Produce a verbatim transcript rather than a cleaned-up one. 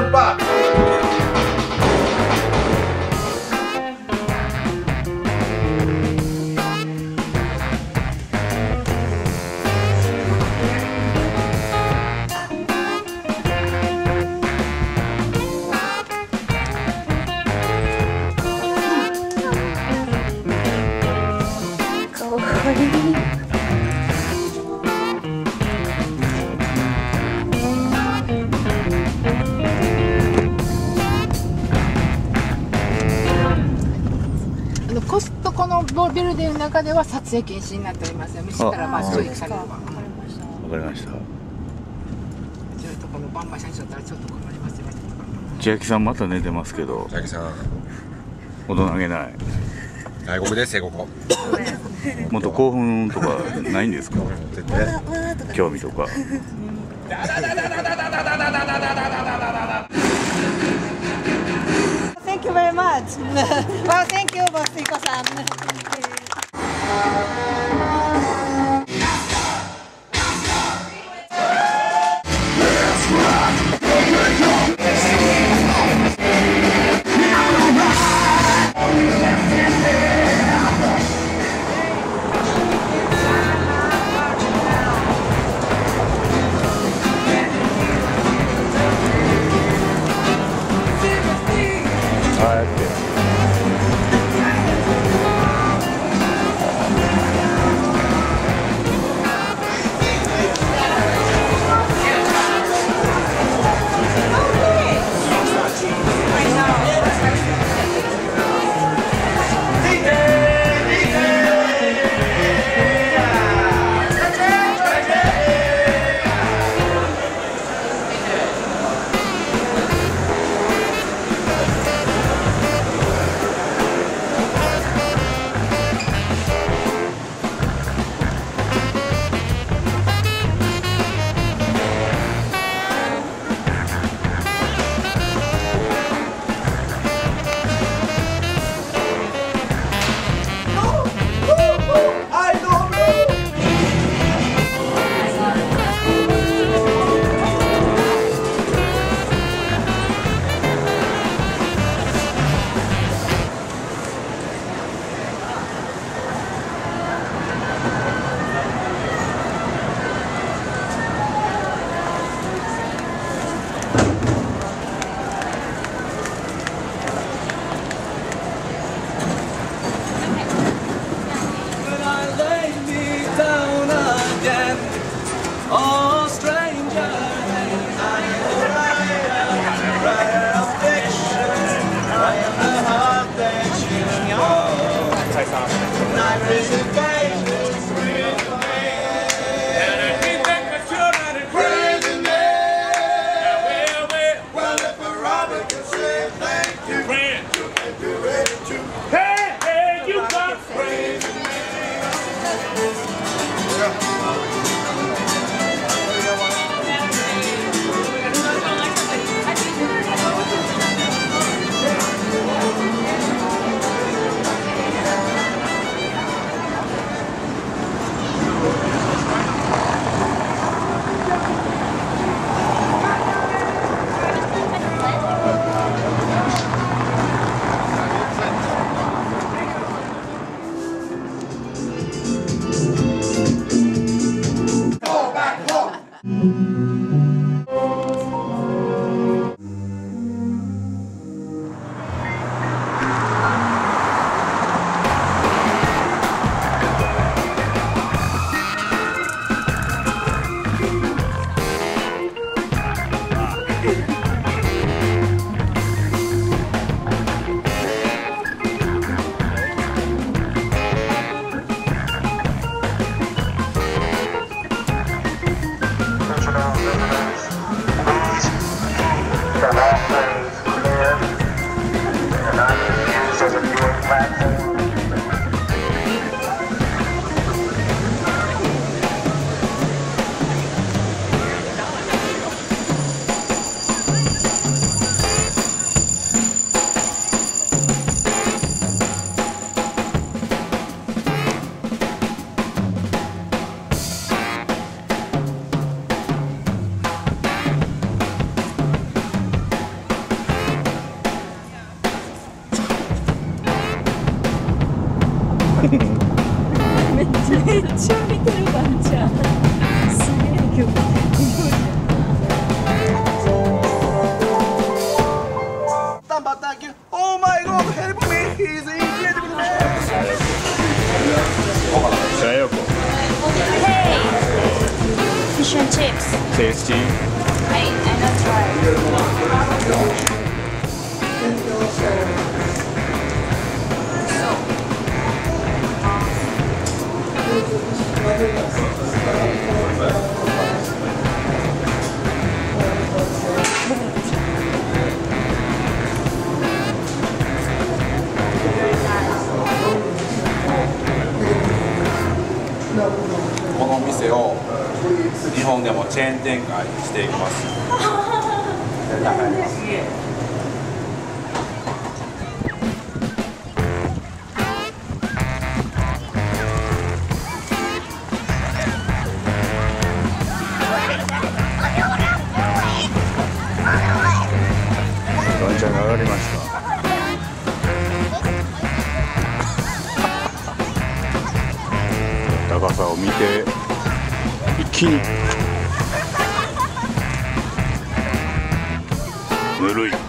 them back.コストコのビルディングの中では撮影禁止になっております。見せたらまあ上陸される。わかりました。ちょっとこのバンバン社長だったらちょっと困りますよ。千秋さんまた寝てますけど。千秋さん。大人げない。外国ですよここ。もっと興奮とかないんですか。興味とか。Thank you very much. Well, thank you, Bosiko-san. Thank you. めっちゃめっちゃ見てるばんちゃん。すげえ曲。タンバタンキュー。Oh my God, help me, he's incredible. Hey, fish and chips. Tasty. I I not try.この店を日本でもチェーン展開していきます。ワンちゃんが上がりました。高さを見て一気にぬるい。